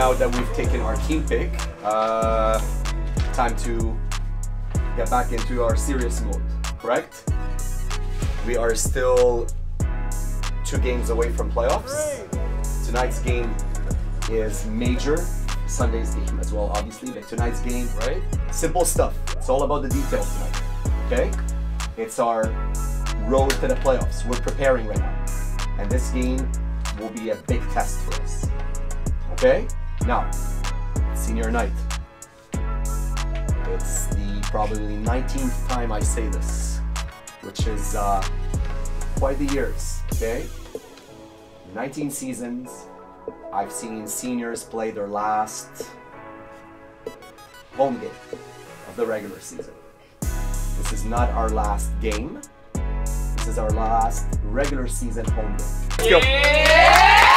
now that we've taken our team pick, time to get back into our serious mode, correct? We are still 2 games away from playoffs. Tonight's game is major. Sunday's game as well, obviously, but tonight's game, right? Simple stuff. It's all about the details tonight, okay? It's our road to the playoffs. We're preparing right now. And this game will be a big test for us, okay? Now, senior night. It's the probably 19th time I say this, which is quite the years, okay? 19 seasons. I've seen seniors play their last home game of the regular season. This is not our last game. This is our last regular season home game. Let's go. Yeah!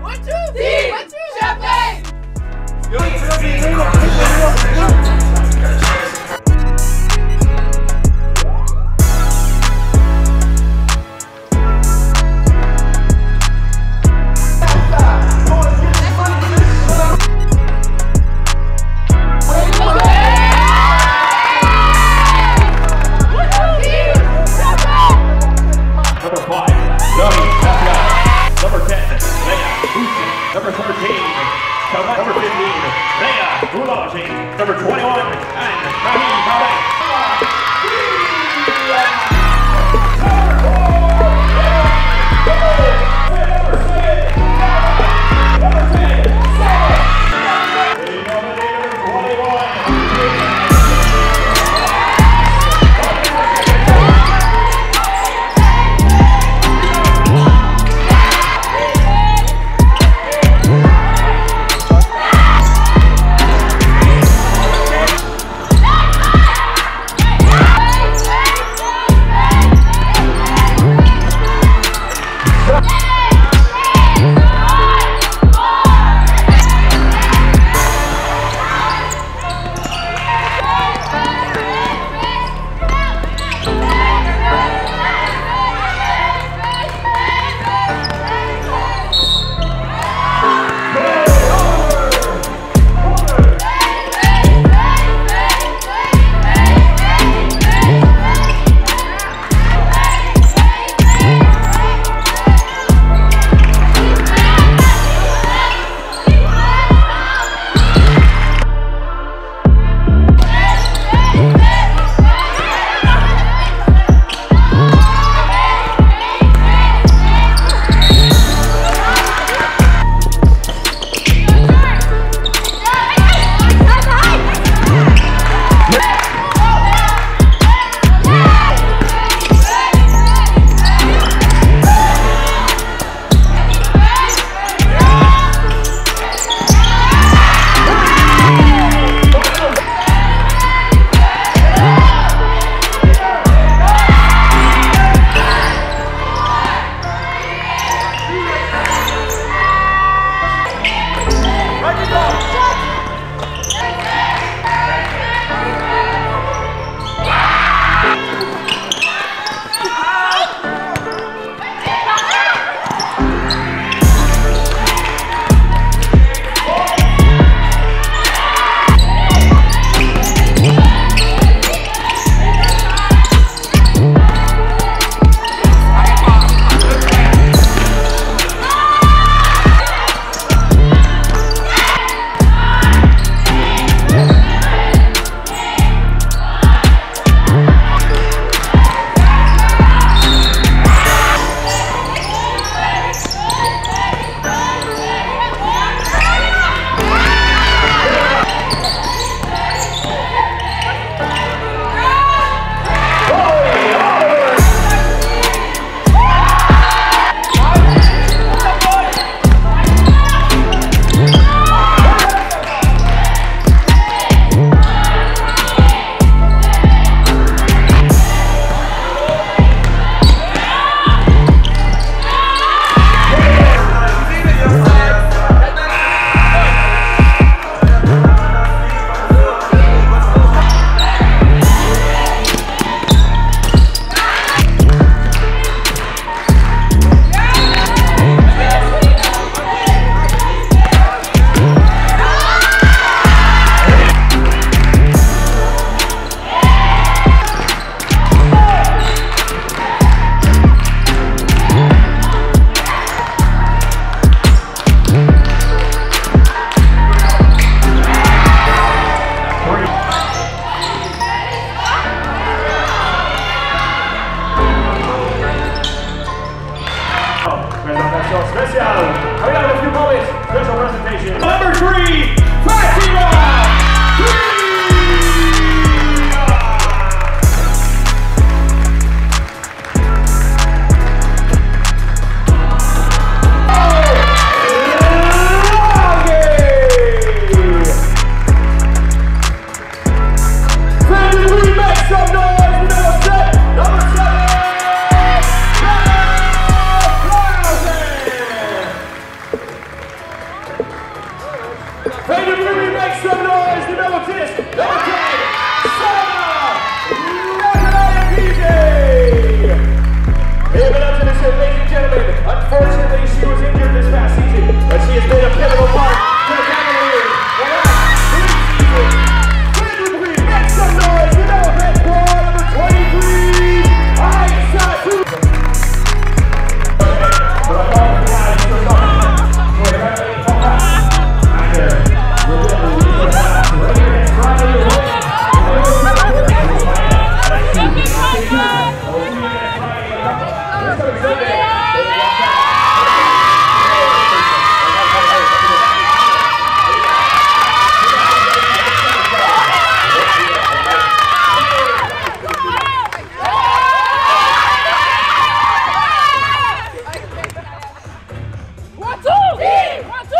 1, 2, 3! 1, 2, champagne! Hey, what's up?